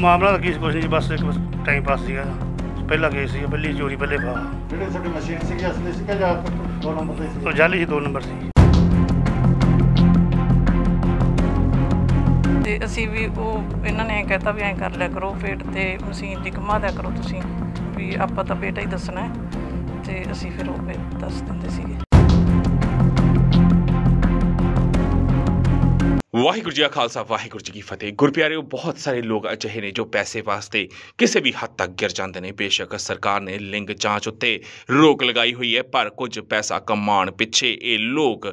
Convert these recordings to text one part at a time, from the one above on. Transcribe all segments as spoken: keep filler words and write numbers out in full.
ਮਾਮਲਾ ਤਾਂ ਕੁਛ ਨਹੀਂ, ਬਸ ਇੱਕ ਟਾਈਮ ਪਾਸ ਸੀਗਾ। ਪਹਿਲਾ ਕੇਸ ਸੀ, ਪਹਿਲੀ ਚੋਰੀ ਪਹਿਲੇ ਫਾ ਜਿਹੜੇ ਸਾਡੇ ਮਸ਼ੀਨ ਸੀਗੀ ਅਸਲੀ ਸੀ ਕਿ ਜਾਂ ਦੋ ਨੰਬਰ ਸੀ? ਉਹ ਜਾਲੀ ਸੀ, ਦੋ ਨੰਬਰ ਸੀ। ਤੇ ਅਸੀਂ ਵੀ ਉਹ ਇਹਨਾਂ ਨੇ ਕਹਿਤਾ ਵੀ ਐਂ ਕਰ ਲਿਆ ਕਰੋ ਪੇਟ ਤੇ ਮਸ਼ੀਨ ਦੀ ਘੁਮਾ ਦਿਆ ਕਰੋ ਤੁਸੀਂ, ਵੀ ਆਪਾਂ ਤਾਂ ਬੇਟਾ ਹੀ ਦੱਸਣਾ ਹੈ। ਤੇ ਅਸੀਂ ਫਿਰ ਉਹ ਪੇਟ ਦੱਸ ਦਿੰਦੇ ਸੀਗੇ। वाहिगुरु जी का खालसा वाहिगुरु जी की फतेह। गुरप्यारियों, बहुत सारे लोग अजहे ने जो पैसे वास्ते किसी भी हद तक गिर जाते हैं। बेशक सरकार ने लिंग जांच उत्ते रोक लगाई हुई है, पर कुछ पैसा कमाण पिछे ये लोग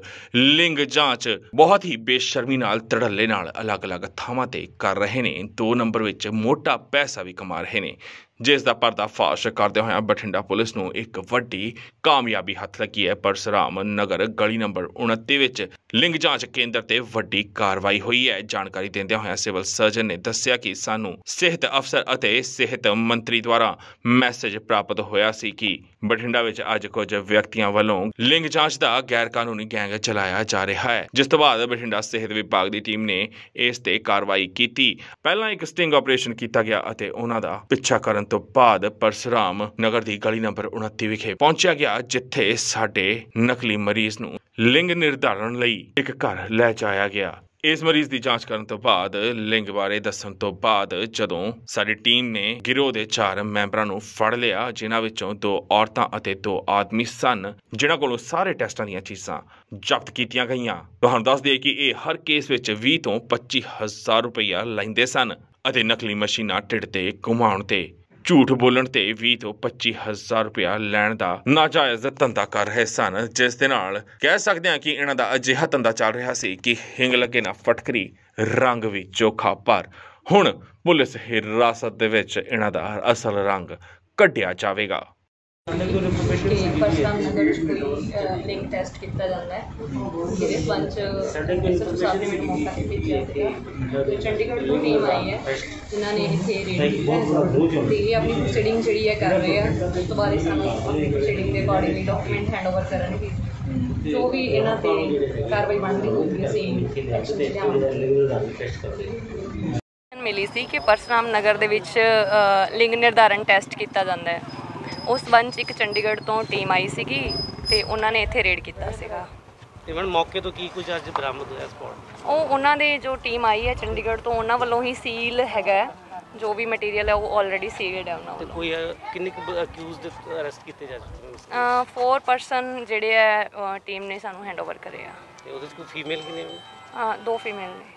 लिंग जांच बहुत ही बेशर्मी नाल धड़ल्ले नाल अलग अलग थावां ते कर रहे ने। दो नंबर विच मोटा पैसा भी कमा रहे ने, जिस का पर्दाफाश करते हुए बठिंडा पुलिस नूं एक वड्डी कामयाबी हथ लगी है। परसराम नगर गली नंबर उनतीस विच लिंग जांच केंद्र ते वड्डी कार्रवाई हुई है। जानकारी देंदे हुए सिविल सर्जन ने दस्सिया कि सानू सेहत अफसर अते सेहत मंत्री द्वारा मैसेज प्राप्त होया सी कि बठिंडा विच अज कुछ व्यक्तियों वालों लिंग जांच का गैर कानूनी गैंग चलाया जा रहा है, जिस तो बाद बठिंडा सेहत विभाग की टीम ने इस ते कार्रवाई की। पहला एक स्टिंग ऑपरेशन किया गया अते उन्हां दा पिछा करन तो बाद परसराम नगर की गली नंबर उनतीस विखे पहुंचा गया, जिथे साडे नकली मरीज नूं लिंग निर्धारण लई एक घर लै जाया गया। इस मरीज की जांच करने तो बाद लिंग बारे दस्सण तो बाद जदों साडी टीम ने गिरोह के चार मैंबरां नूं फड़ लिया, जिन्हां विचों दो औरतां अते दो आदमी सन, जिन्हां कोलों सारे टेस्टां दीयां चीज़ां जब्त कीतीयां गईयां। तुहानूं दस दईए कि इह हर केस विच बीस तों पच्ची हज़ार रुपया लैंदे सन अते नकली मशीनां ढिड ते घुमाउण ते झूठ बोलन ते भी तो पच्ची हज़ार रुपया लैण दा नाजायज़ धंधा कर रहे सन, जिस दे नाल कह सकते हैं कि इन्हां दा अजिहा धंधा चल रहा सी कि हिंग लगे ना फटकरी रंग भी चोखा। पर हुण पुलिस हिरासत दे विच इन्हां दा असल रंग कढिया जावेगा। परसराम नगर लिंग टेस्ट किया जाता है, चंडीगढ़ तो टीम आई है जिन्होंने इतने रेडी अपनी प्रोसीडिंग जी कर रहे हैं। उस तो बाद प्रोसीडिंग के अकॉर्डिंग डॉक्यूमेंट हैंड ओवर करेंगे, जो भी इन्हों पर कार्रवाई बनती होगी। मिली सी कि परसराम नगर के लिंग निर्धारण टेस्ट किया जाता है, उस संबंध एक चंडीगढ़ तो टीम आई सी तो उन्होंने इतने रेड किया। मौके तो की कुछ आज बरामद होया स्पॉट वो उन्होंने जो टीम आई है चंडीगढ़ तो उन्होंने वालों ही सील है, जो भी मटीरियल है वो ऑलरेडी सील्ड है। उन्होंने कोई कितने अक्यूज्ड अरेस्ट किए जा चुके हैं? फोर परसन जेडे है टीम ने सानू हैंड ओवर करे। फीमेल कितने? हाँ, दो फीमेल ने।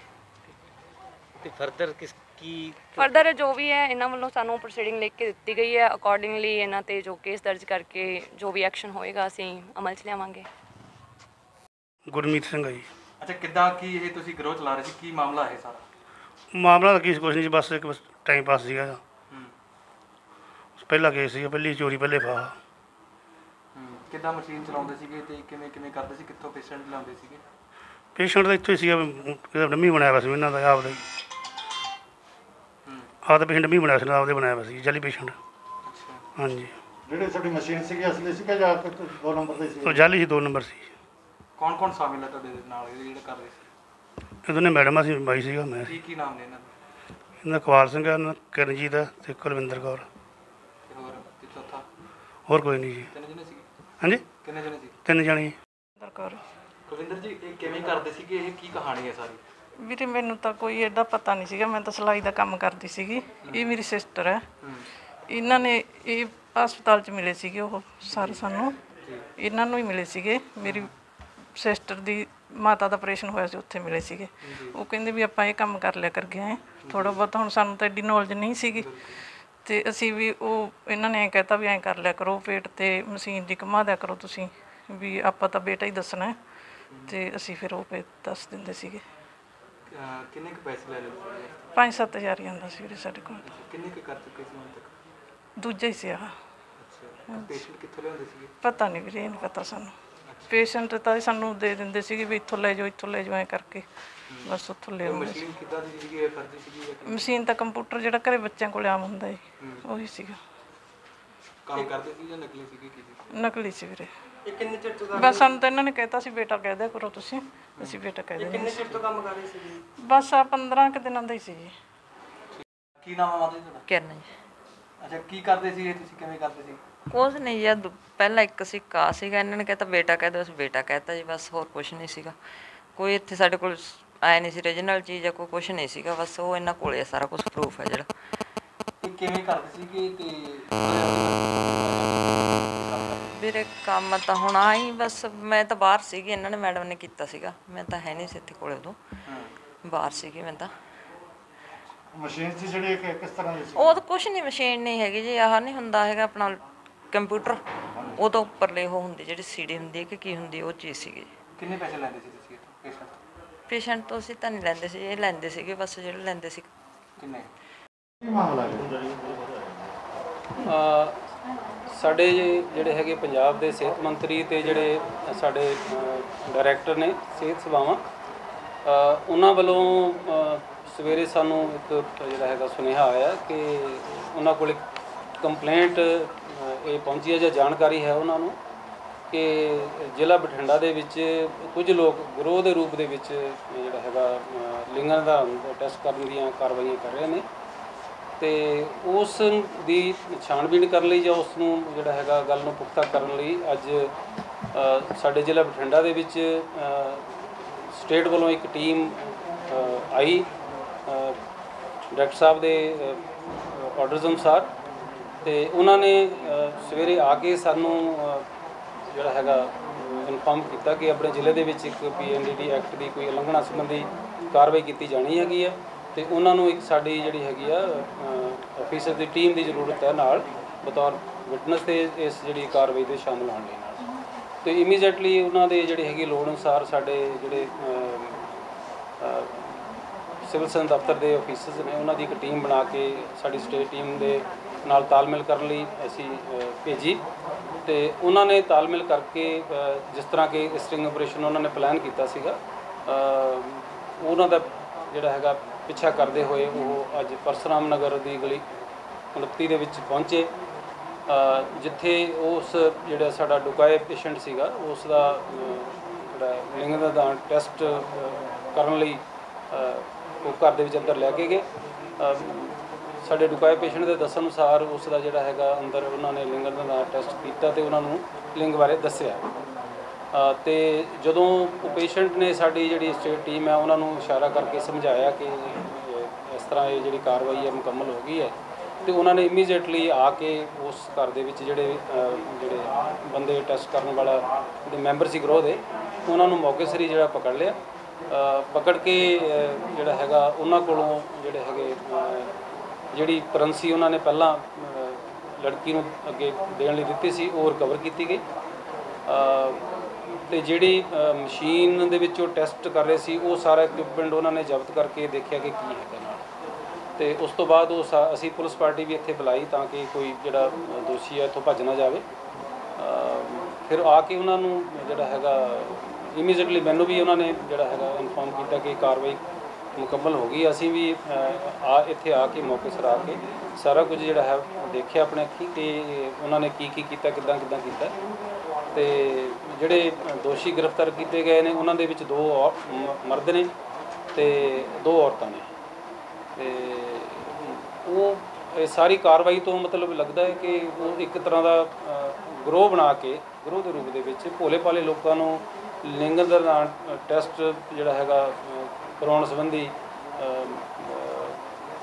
फरदर किस की फरदर जो भी है इन्होंने वालों सानू प्रोसीडिंग लिख के दिती गई है, अकॉर्डिंगली इन्हों ते जो केस दर्ज करके जो भी एक्शन होएगा असी अमल च लियावांगे। गुरमीत सिंह है जी। अच्छा, किद्दां की ये तुसीं गिरोह चला रहे सी, की मामला है सारा? मामला तो कुछ नहीं, बस एक टाइम पास सीगा। पहला केस सीगा, पहली चोरी पहले फा। किद्दां मशीन चलाउंदे सीगे ते किवें किवें करदे सी, कित्थों पेशेंट लाउंदे सीगे? पेशेंट तां इत्थों ही सीगा, डम्मी बनाया हुआ सी इन्हां दा आप दा ही। हाँ, तो पेशेंट भी बनाया था, आपने बनाया बस जाली पेशेंट। हाँ जी, जो मशीन सी असली सी या दो नंबर सी? तो जाली सी, दो नंबर सी। कौन कौन शामिल है ਤੁਹਾਡੇ ਨਾਲ ਜਿਹੜਾ ਕਰ ਰਹੇ ਸੀ? ਇਹਨੇ ਮੈਡਮ ਅਸੀਂ ਬਾਈ ਸੀਗਾ ਮੈਂ। ਕੀ ਕੀ ਨਾਮ ਨੇ ਇਹਨਾਂ ਦੇ? ਇਹਨਾਂ ਇਕਬਾਲ ਸਿੰਘ ਹੈ, ਕਰਨਜੀਤ ਹੈ ਤੇ ਕੁਲਵਿੰਦਰ ਕੌਰ। ਹੋਰ ਤੇ ਚੌਥਾ? ਹੋਰ ਕੋਈ ਨਹੀਂ ਜੀ। ਤਿੰਨ ਜਣੇ ਸੀ? हाँ जी, ਕਿੰਨੇ ਜਣੇ ਸੀ? ਤਿੰਨ ਜਣੇ। ਕੁਲਵਿੰਦਰ ਕੌਰ। ਕੁਲਵਿੰਦਰ ਜੀ, ਇਹ ਕਿਵੇਂ ਕਰਦੇ ਸੀ, ਇਹ ਕੀ ਕਹਾਣੀ ਹੈ ਸਾਰੀ? ਵੀਰੇ ਮੈਨੂੰ ਤਾਂ ਕੋਈ ਐਡਾ ਪਤਾ ਨਹੀਂ ਸੀਗਾ, ਮੈਂ ਤਾਂ ਸਿਲਾਈ ਦਾ ਕੰਮ ਕਰਦੀ ਸੀਗੀ। ਇਹ ਮੇਰੀ ਸਿਸਟਰ ਹੈ, ਇਹਨਾਂ ਨੇ ਇਹ ਹਸਪਤਾਲ 'ਚ ਮਿਲੇ ਸੀਗੇ ਉਹ ਸਾਰੇ ਸਾਨੂੰ, ਇਹਨਾਂ ਨੂੰ ਹੀ ਮਿਲੇ ਸੀਗੇ। ਮੇਰੀ ਸਿਸਟਰ ਦੀ ਮਾਤਾ ਦਾ ਆਪਰੇਸ਼ਨ ਹੋਇਆ ਸੀ, ਉੱਥੇ ਮਿਲੇ ਸੀਗੇ। ਉਹ ਕਹਿੰਦੇ ਵੀ ਆਪਾਂ ਇਹ ਕੰਮ ਕਰ ਲਿਆ ਕਰ ਗਏ ਥੋੜ੍ਹਾ ਬਹੁਤ। ਹੁਣ ਸਾਨੂੰ ਤਾਂ ਐਡੀ ਨੌਲੇਜ ਨਹੀਂ ਸੀਗੀ, ਅਤੇ ਅਸੀਂ ਵੀ ਉਹ ਇਹਨਾਂ ਨੇ ਐਂ ਕਹਿ ਤਾ ਵੀ ਐਂ ਕਰ ਲਿਆ ਕਰੋ ਪੇਟ 'ਤੇ ਮਸ਼ੀਨ ਦੀ ਘੁਮਾ ਦਿਆ ਕਰੋ ਤੁਸੀਂ, ਵੀ ਆਪਾਂ ਤਾਂ ਬੇਟਾ ਹੀ ਦੱਸਣਾ। ਅਤੇ ਅਸੀਂ ਫਿਰ ਉਹ ਪੇਟ ਦੱਸ ਦਿੰਦੇ ਸੀਗੇ। ਕਿੰਨੇ ਕੁ ਪੈਸੇ ਲੈ ਲਏ? ਪੰਜ ਸੱਤ ਹਜ਼ਾਰ ਹੀ ਆਉਂਦਾ ਸੀ ਵੀਰੇ ਸਾਡੇ ਕੋਲ। ਕਿੰਨੇ ਕੁ ਕਰ ਚੁੱਕੇ ਸੀ ਹੁਣ ਤੱਕ? ਦੂਜਾ ਹੀ ਸੀ ਆਹ। ਪੇਸ਼ੈਂਟ ਕਿੱਥੋਂ ਲਿਆਉਂਦੇ ਸੀਗੇ? ਪਤਾ ਨਹੀਂ ਵੀਰੇ, ਇਹਨੂੰ ਪਤਾ ਸਾਨੂੰ। ਪੇਸ਼ੈਂਟ ਤਾਂ ਸਾਨੂੰ ਦੇ ਦਿੰਦੇ ਸੀਗੇ ਵੀ ਇੱਥੋਂ ਲੈ ਜਾਓ ਇੱਥੋਂ ਲੈ ਜਾਓ ਐਂ ਕਰਕੇ, ਬਸ ਉੱਥੋਂ ਲੈ ਆਉਂਦੇ ਸੀ। ਮਸ਼ੀਨ ਕਿੱਦਾਂ ਦੀ ਸੀਗੀ? ਫਰਜ਼ੀ ਸੀਗੀ? ਮਸ਼ੀਨ ਤਾਂ ਕੰਪਿਊਟਰ ਜਿਹੜਾ ਘਰੇ ਬੱਚਿਆਂ ਕੋਲ ਆਮ ਹੁੰਦਾ ਹੈ ਉਹੀ ਸੀਗਾ। ਕੰਮ ਕਰਦੇ ਸੀ ਜਾਂ ਨਕਲੀ ਸੀਗੀ? ਨਕਲੀ ਸੀ ਵੀਰੇ। ਬਸ ਸਾਨੂੰ ਤਾਂ ਇਹਨਾਂ ਨੇ ਕਹਿਤਾ ਸੀ ਬੇਟਾ ਕਹਿ ਦਿਆ ਕਰੋ ਤੁਸੀਂ, ਅਸੀਂ ਬੇਟਾ ਕਹਿ ਦਿੰਦੇ। ਬਸ ਆਹ ਪੰਦਰਾਂ ਕੁ ਦਿਨਾਂ ਦਾ ਹੀ ਸੀ ਜੀ। ਕੀ ਨਾਮ ਆ ਮਾਤਾ ਜੀ ਤੁਹਾਡਾ? ਕਿਰਨ ਜੀ। ਅੱਛਾ ਕੀ ਕਰਦੇ ਸੀ ਇਹ ਤੁਸੀਂ, ਕਿਵੇਂ ਕਰਦੇ ਸੀ? ਕੁਛ ਨਹੀਂ ਜੀ, ਪਹਿਲਾਂ ਇੱਕ ਸਿੱਕਾ ਸੀਗਾ, ਇਹਨਾਂ ਨੇ ਕਹਿਤਾ ਬੇਟਾ ਕਹਿ ਦਿਓ, ਅਸੀਂ ਬੇਟਾ ਕਹਿਤਾ ਜੀ, ਬਸ ਹੋਰ ਕੁਛ ਨਹੀਂ ਸੀਗਾ। ਕੋਈ ਇੱਥੇ ਸਾਡੇ ਕੋਲ ਆਇਆ ਨਹੀਂ ਸੀ ਓਰੀਜਨਲ ਚੀਜ਼ ਜਾਂ ਕੋਈ ਕੁਛ ਨਹੀਂ ਸੀਗਾ, ਬਸ ਉਹ ਇਹਨਾਂ ਕੋਲ ਸਾਰਾ ਕੁਛ ਪ੍ਰੂਫ ਹੈ ਜਿਹੜਾ। ਕਿਵੇਂ ਕਰਦੇ ਸੀਗੇ ਤੇ ਵੀਰੇ ਕੰਮ ਤਾਂ ਹੁਣ ਆਈ, ਬਸ ਮੈਂ ਤਾਂ ਬਾਹਰ ਸੀਗੀ, ਇਹਨਾਂ ਨੇ ਮੈਡਮ ਨੇ ਕੀਤਾ ਸੀਗਾ, ਮੈਂ ਤਾਂ ਹੈ ਨਹੀਂ ਸੀ ਇੱਥੇ ਕੋਲੇ, ਉਦੋਂ ਬਾਹਰ ਸੀਗੀ ਮੈਂ ਤਾਂ। ਮਸ਼ੀਨ ਸੀ ਜਿਹੜੀ ਕਿਸ ਤਰ੍ਹਾਂ ਦੀ ਸੀ? ਉਹ ਤਾਂ ਕੁਛ ਨਹੀਂ, ਮਸ਼ੀਨ ਨਹੀਂ ਹੈਗੀ ਜੀ, ਆਹ ਨਹੀਂ ਹੁੰਦਾ ਹੈਗਾ ਆਪਣਾ ਕੰਪਿਊਟਰ, ਉਹ ਤੋਂ ਉੱਪਰਲੇ ਉਹ ਹੁੰਦੀ ਜਿਹੜੀ ਸੀਡੀ ਹੁੰਦੀ ਹੈ ਕਿ ਕੀ ਹੁੰਦੀ, ਉਹ ਚੀਜ਼ ਸੀਗੀ। ਕਿੰਨੇ ਪੈਸੇ ਲੈਂਦੇ ਸੀ ਤੁਸੀਂ ਪੇਸ਼ੈਂਟ? ਪੇਸ਼ੈਂਟ ਤੋਂ ਅਸੀਂ ਤਾਂ ਨਹੀਂ ਲੈਂਦੇ ਸੀ, ਇਹ ਲੈਂਦੇ ਸੀਗੇ ਬਸ, ਜਿਹੜੇ ਲੈਂਦੇ ਸੀ। ਕਿੰਨੇ ਮਾਮਲਾ ਸਾਡੇ ਜਿਹੜੇ ਹੈਗੇ ਪੰਜਾਬ ਦੇ ਸਿਹਤ ਮੰਤਰੀ ਅਤੇ ਜਿਹੜੇ ਸਾਡੇ ਡਾਇਰੈਕਟਰ ਨੇ ਸਿਹਤ ਸੇਵਾਵਾਂ, ਉਹਨਾਂ ਵੱਲੋਂ ਸਵੇਰੇ ਸਾਨੂੰ ਇੱਕ ਜਿਹੜਾ ਹੈਗਾ ਸੁਨੇਹਾ ਆਇਆ ਕਿ ਉਹਨਾਂ ਕੋਲ ਇੱਕ ਕੰਪਲੇਂਟ ਇਹ ਪਹੁੰਚੀ ਹੈ ਜਾਂ ਜਾਣਕਾਰੀ ਹੈ ਉਹਨਾਂ ਨੂੰ ਕਿ ਜ਼ਿਲ੍ਹਾ ਬਠਿੰਡਾ ਦੇ ਵਿੱਚ ਕੁਝ ਲੋਕ ਗਰੋਹ ਦੇ ਰੂਪ ਦੇ ਵਿੱਚ ਜਿਹੜਾ ਹੈਗਾ ਲਿੰਗਾਂ ਦਾ ਟੈਸਟ ਕਰਨ ਦੀਆਂ ਕਾਰਵਾਈਆਂ ਕਰ ਰਹੇ ਨੇ, ਅਤੇ ਉਸ ਦੀ ਛਾਣਬੀਣ ਕਰਨ ਲਈ ਜਾਂ ਉਸ ਨੂੰ ਜਿਹੜਾ ਹੈਗਾ ਗੱਲ ਨੂੰ ਪੁਖਤਾ ਕਰਨ ਲਈ ਅੱਜ ਸਾਡੇ ਜ਼ਿਲ੍ਹਾ ਬਠਿੰਡਾ ਦੇ ਵਿੱਚ ਸਟੇਟ ਵੱਲੋਂ ਇੱਕ ਟੀਮ ਆਈ ਡਾਕਟਰ ਸਾਹਿਬ ਦੇ ਆਰਡਰਸ ਅਨੁਸਾਰ, ਅਤੇ ਉਹਨਾਂ ਨੇ ਸਵੇਰੇ ਆ ਕੇ ਸਾਨੂੰ ਜਿਹੜਾ ਹੈਗਾ ਇਨਫੋਰਮ ਕੀਤਾ ਕਿ ਆਪਣੇ ਜ਼ਿਲ੍ਹੇ ਦੇ ਵਿੱਚ ਇੱਕ P N D D act ਦੀ ਕੋਈ ਉਲੰਘਣਾ ਸੰਬੰਧੀ ਕਾਰਵਾਈ ਕੀਤੀ ਜਾਣੀ ਹੈਗੀ ਹੈ, ਅਤੇ ਉਹਨਾਂ ਨੂੰ ਇੱਕ ਸਾਡੀ ਜਿਹੜੀ ਹੈਗੀ ਆ ਆਫਿਸਰ ਦੀ ਟੀਮ ਦੀ ਜ਼ਰੂਰਤ ਹੈ ਨਾਲ ਬਤੌਰ ਵਿਟਨੈਸ 'ਤੇ ਇਸ ਜਿਹੜੀ ਕਾਰਵਾਈ ਦੇ ਸ਼ਾਮਲ ਹੋਣ ਲਈ ਨਾਲ। ਅਤੇ ਇਮੀਡੀਏਟਲੀ ਉਹਨਾਂ ਦੇ ਜਿਹੜੀ ਹੈਗੀ ਲੋੜ ਅਨੁਸਾਰ ਸਾਡੇ ਜਿਹੜੇ ਸਿਵਲ ਸਰਜਨ ਦਫ਼ਤਰ ਦੇ ਆਫਿਸਰਸ ਨੇ, ਉਹਨਾਂ ਦੀ ਇੱਕ ਟੀਮ ਬਣਾ ਕੇ ਸਾਡੀ ਸਟੇਟ ਟੀਮ ਦੇ ਨਾਲ ਤਾਲਮੇਲ ਕਰਨ ਲਈ ਅਸੀਂ ਭੇਜੀ, ਅਤੇ ਉਹਨਾਂ ਨੇ ਤਾਲਮੇਲ ਕਰਕੇ ਜਿਸ ਤਰ੍ਹਾਂ ਕਿ ਸਟਿੰਗ ਆਪਰੇਸ਼ਨ ਉਹਨਾਂ ਨੇ ਪਲਾਨ ਕੀਤਾ ਸੀਗਾ, ਉਹਨਾਂ ਦਾ ਜਿਹੜਾ ਹੈਗਾ ਪਿੱਛਾ ਕਰਦੇ ਹੋਏ ਉਹ ਅੱਜ ਪਰਸਰਾਮ ਨਗਰ ਦੀ ਗਲੀ ਉਨੱਤੀ ਦੇ ਵਿੱਚ ਪਹੁੰਚੇ, ਜਿੱਥੇ ਉਸ ਜਿਹੜਾ ਸਾਡਾ ਡੁਕਾਏ ਪੇਸ਼ੈਂਟ ਸੀਗਾ ਉਸ ਦਾ ਜਿਹੜਾ ਲਿੰਗ ਦਾ ਦਾਨ ਟੈਸਟ ਕਰਨ ਲਈ ਉਹ ਘਰ ਦੇ ਵਿੱਚ ਅੰਦਰ ਲੈ ਕੇ ਗਏ। ਸਾਡੇ ਡੁਕਾਏ ਪੇਸ਼ੈਂਟ ਦੇ ਦੱਸਣ ਅਨੁਸਾਰ ਉਸ ਦਾ ਜਿਹੜਾ ਹੈਗਾ ਅੰਦਰ ਉਹਨਾਂ ਨੇ ਲਿੰਗ ਦਾ ਦਾਨ ਟੈਸਟ ਕੀਤਾ ਅਤੇ ਉਹਨਾਂ ਨੂੰ ਲਿੰਗ ਬਾਰੇ ਦੱਸਿਆ, ਅਤੇ ਜਦੋਂ ਉਹ ਪੇਸ਼ੈਂਟ ਨੇ ਸਾਡੀ ਜਿਹੜੀ ਸਟੇਟ ਟੀਮ ਹੈ ਉਹਨਾਂ ਨੂੰ ਇਸ਼ਾਰਾ ਕਰਕੇ ਸਮਝਾਇਆ ਕਿ ਇਸ ਤਰ੍ਹਾਂ ਇਹ ਜਿਹੜੀ ਕਾਰਵਾਈ ਹੈ ਮੁਕੰਮਲ ਹੋ ਗਈ ਹੈ, ਅਤੇ ਉਹਨਾਂ ਨੇ ਇਮੀਡੀਏਟਲੀ ਆ ਕੇ ਉਸ ਘਰ ਦੇ ਵਿੱਚ ਜਿਹੜੇ ਜਿਹੜੇ ਬੰਦੇ ਟੈਸਟ ਕਰਨ ਵਾਲਾ ਦੇ ਮੈਂਬਰ ਸੀ ਗਰੋਹ ਦੇ, ਉਹਨਾਂ ਨੂੰ ਮੌਕੇ ਸਿਰ ਹੀ ਜਿਹੜਾ ਪਕੜ ਲਿਆ, ਪਕੜ ਕੇ ਜਿਹੜਾ ਹੈਗਾ ਉਹਨਾਂ ਕੋਲੋਂ ਜਿਹੜੇ ਹੈਗੇ ਜਿਹੜੀ ਕਰੰਸੀ ਉਹਨਾਂ ਨੇ ਪਹਿਲਾਂ ਲੜਕੀ ਨੂੰ ਅੱਗੇ ਦੇਣ ਲਈ ਦਿੱਤੀ ਸੀ ਉਹ ਰਿਕਵਰ ਕੀਤੀ ਗਈ, ਅਤੇ ਜਿਹੜੀ ਮਸ਼ੀਨ ਦੇ ਵਿੱਚ ਉਹ ਟੈਸਟ ਕਰ ਰਹੇ ਸੀ ਉਹ ਸਾਰਾ ਇਕਵਿਪਮੈਂਟ ਉਹਨਾਂ ਨੇ ਜ਼ਬਤ ਕਰਕੇ ਦੇਖਿਆ ਕਿ ਕੀ ਹੈਗਾ ਨਾਲ, ਅਤੇ ਉਸ ਤੋਂ ਬਾਅਦ ਉਹ ਸਾ ਅਸੀਂ ਪੁਲਿਸ ਪਾਰਟੀ ਵੀ ਇੱਥੇ ਬੁਲਾਈ ਤਾਂ ਕਿ ਕੋਈ ਜਿਹੜਾ ਦੋਸ਼ੀ ਹੈ ਇੱਥੋਂ ਭੱਜ ਨਾ ਜਾਵੇ। ਫਿਰ ਆ ਕੇ ਉਹਨਾਂ ਨੂੰ ਜਿਹੜਾ ਹੈਗਾ ਇਮੀਡੀਏਟਲੀ ਮੈਨੂੰ ਵੀ ਉਹਨਾਂ ਨੇ ਜਿਹੜਾ ਹੈਗਾ ਇਨਫੋਰਮ ਕੀਤਾ ਕਿ ਕਾਰਵਾਈ ਮੁਕੰਮਲ ਹੋ ਗਈ। ਅਸੀਂ ਵੀ ਆ ਇੱਥੇ ਆ ਕੇ ਮੌਕੇ ਸਿਰ ਆ ਕੇ ਸਾਰਾ ਕੁਝ ਜਿਹੜਾ ਹੈ ਦੇਖਿਆ ਆਪਣੇ ਅੱਖੀਂ ਕਿ ਉਹਨਾਂ ਨੇ ਕੀ ਕੀ ਕੀਤਾ, ਕਿੱਦਾਂ ਕਿੱਦਾਂ ਕੀਤਾ, ਅਤੇ ਜਿਹੜੇ ਦੋਸ਼ੀ ਗ੍ਰਿਫਤਾਰ ਕੀਤੇ ਗਏ ਨੇ ਉਹਨਾਂ ਦੇ ਵਿੱਚ ਦੋ ਮਰਦ ਨੇ ਅਤੇ ਦੋ ਔਰਤਾਂ ਨੇ, ਅਤੇ ਉਹ ਇਹ ਸਾਰੀ ਕਾਰਵਾਈ ਤੋਂ ਮਤਲਬ ਲੱਗਦਾ ਹੈ ਕਿ ਉਹ ਇੱਕ ਤਰ੍ਹਾਂ ਦਾ ਗਰੋਹ ਬਣਾ ਕੇ ਗਰੋਹ ਦੇ ਰੂਪ ਦੇ ਵਿੱਚ ਭੋਲੇ ਭਾਲੇ ਲੋਕਾਂ ਨੂੰ ਲਿੰਗ ਦਾ ਦਾਨ ਟੈਸਟ ਜਿਹੜਾ ਹੈਗਾ ਕਰਵਾਉਣ ਸੰਬੰਧੀ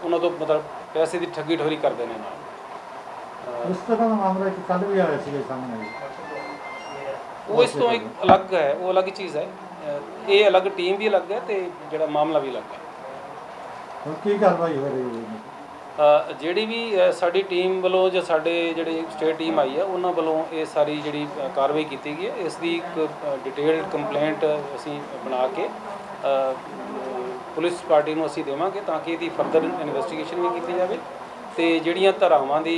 ਉਹਨਾਂ ਤੋਂ ਮਤਲਬ ਪੈਸੇ ਦੀ ਠੱਗੀ ਠੋਰੀ ਕਰਦੇ ਨੇ ਨਾਲ। ਇਸ ਤਰ੍ਹਾਂ ਦਾ ਮਾਮਲਾ ਇੱਕ ਕੱਲ੍ਹ ਵੀ ਆਇਆ ਸੀ ਸਾਹਮਣੇ, ਉਹ ਇਸ ਤੋਂ ਇੱਕ ਅਲੱਗ ਹੈ, ਉਹ ਅਲੱਗ ਚੀਜ਼ ਹੈ, ਇਹ ਅਲੱਗ ਟੀਮ ਵੀ ਅਲੱਗ ਹੈ ਅਤੇ ਜਿਹੜਾ ਮਾਮਲਾ ਵੀ ਅਲੱਗ ਹੈ। ਕੀ ਕਾਰਵਾਈ ਹੋ ਰਹੀ ਹੈ? ਜਿਹੜੀ ਵੀ ਸਾਡੀ ਟੀਮ ਵੱਲੋਂ ਜਾਂ ਸਾਡੇ ਜਿਹੜੀ ਸਟੇਟ ਟੀਮ ਆਈ ਹੈ ਉਹਨਾਂ ਵੱਲੋਂ ਇਹ ਸਾਰੀ ਜਿਹੜੀ ਕਾਰਵਾਈ ਕੀਤੀ ਗਈ ਹੈ, ਇਸ ਦੀ ਇੱਕ ਡਿਟੇਲਡ ਕੰਪਲੇਂਟ ਅਸੀਂ ਬਣਾ ਕੇ ਪੁਲਿਸ ਪਾਰਟੀ ਨੂੰ ਅਸੀਂ ਦੇਵਾਂਗੇ ਤਾਂ ਕਿ ਇਹਦੀ ਫਰਦਰ ਇਨਵੈਸਟੀਗੇਸ਼ਨ ਵੀ ਕੀਤੀ ਜਾਵੇ, ਅਤੇ ਜਿਹੜੀਆਂ ਧਾਰਾਵਾਂ ਦੀ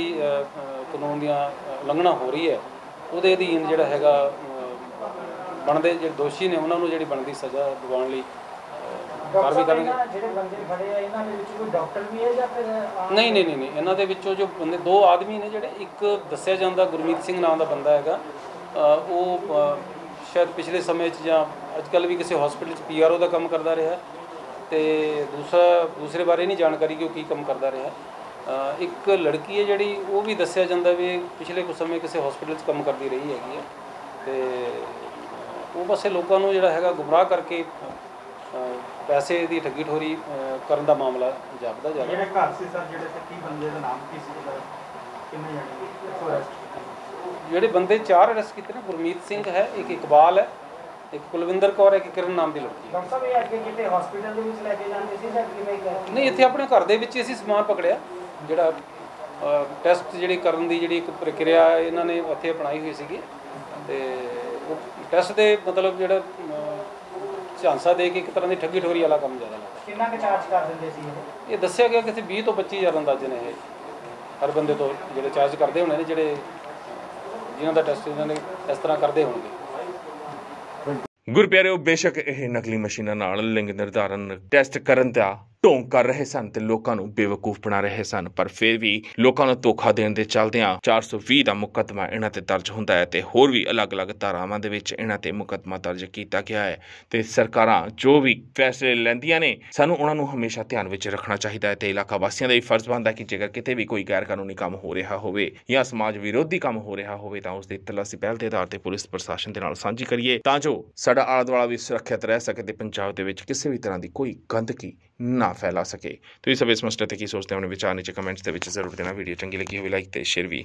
ਕਾਨੂੰਨ ਦੀਆਂ ਉਲੰਘਣਾ ਹੋ ਰਹੀ ਹੈ ਉਹਦੇ ਅਧੀਨ ਜਿਹੜਾ ਹੈਗਾ ਬਣਦੇ ਜਿਹੜੇ ਦੋਸ਼ੀ ਨੇ ਉਹਨਾਂ ਨੂੰ ਜਿਹੜੀ ਬਣਦੀ ਸਜ਼ਾ ਦਿਵਾਉਣ ਲਈ ਕਾਰਵਾਈ ਕਰਨਗੇ। ਨਹੀਂ ਨਹੀਂ ਨਹੀਂ ਇਹਨਾਂ ਦੇ ਵਿੱਚੋਂ ਜੋ ਬੰਦੇ ਦੋ ਆਦਮੀ ਨੇ ਜਿਹੜੇ, ਇੱਕ ਦੱਸਿਆ ਜਾਂਦਾ ਗੁਰਮੀਤ ਸਿੰਘ ਨਾਮ ਦਾ ਬੰਦਾ ਹੈਗਾ, ਉਹ ਸ਼ਾਇਦ ਪਿਛਲੇ ਸਮੇਂ 'ਚ ਜਾਂ ਅੱਜ ਕੱਲ੍ਹ ਵੀ ਕਿਸੇ ਹਸਪੀਟਲ 'ਚ ਪੀ ਆਰ ਓ ਦਾ ਕੰਮ ਕਰਦਾ ਰਿਹਾ, ਅਤੇ ਦੂਸਰਾ ਦੂਸਰੇ ਬਾਰੇ ਨਹੀਂ ਜਾਣਕਾਰੀ ਕਿ ਉਹ ਕੀ ਕੰਮ ਕਰਦਾ ਰਿਹਾ, एक लड़की है जिहड़ी वो भी दस्सिया जांदा भी पिछले कुछ समय किसी हॉस्पिटल च काम करती रही हैगी है तो वो बस लोगों को जिहड़ा हैगा गुमराह करके पैसे की ठगी ठोरी करने का मामला जापदा जा रहा है। जिहड़े बंदे चार अरेस्ट किए ने गुरमीत सिंह है, एक इकबाल है, एक कुलविंदर कौर, एक किरण नाम की लड़की। नहीं, इतने अपने घर के असी समान पकड़िया जोड़ा टैसट जी करने की जी एक प्रक्रिया इन्होंने इतने अपनाई हुई सी। टैसट के मतलब जो झांसा दे के एक तरह की ठगी ठोरी वाला काम ज़्यादा लगता है। ये दस्या गया किसी बीस तो पच्ची हज़ार अंदाजे ने हर बंदे तो जो चार्ज करते होने ने जोड़े जिन्हों का टैसट इन्होंने इस तरह करते होने। गुर प्यारे बेशक यह नकली मशीनों नाल लिंग निर्धारण टैसट करन दा ढोंग कर रहे सन ते लोकां नूं बेवकूफ बना रहे सन, पर फिर भी लोकां नूं धोखा देण दे चलदियां चार सौ भी दा मुकदमा इन्हां ते दर्ज हुंदा है ते होर भी अलग अलग धारावां दे विच इन्हां ते मुकदमा दर्ज कीता गया है। ते सरकारां जो भी फैसले लैंदियां ने सानूं उन्हां नूं हमेशा ध्यान विच रखना चाहीदा है ते इलाका वासियां दा फर्ज बनदा कि जेकर किते भी कोई गैर कानूनी काम हो रहा होवे जां समाज विरोधी काम हो रहा होवे तां उस दी इतला सी पहल दे आधार ते पुलिस प्रशासन दे नाल सांझी करिए तां जो साडा आला दुआला भी सुरक्षित रह सके ते पंजाब दे विच किसी भी तरह की कोई गंदगी ना फैला सके। तो इस सब इस मसले की सोचते हैं अपने विचार नीचे कमेंट्स के विच जरूर देना। वीडियो चंगी लगी हो लाइक तो शेयर भी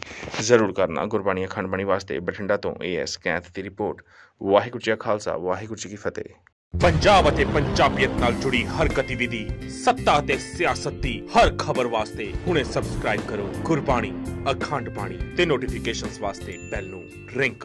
जरूर करना। गुरबाणी अखंड बणी वास्ते बठिंडा तो ए एस कैंथ की रिपोर्ट। वाहिगुरू जी का खालसा, वाहिगुरू जी की फतेह। पंजाब ते पंजाबियत नाल जुड़ी हर गतिविधि, सत्ता ते सियासत दी हर खबर वास्ते हुणे सबसक्राइब करो गुरबाणी अखंड बाणी ते नोटिफिकेशन्स वास्ते बैल नूं रिंग।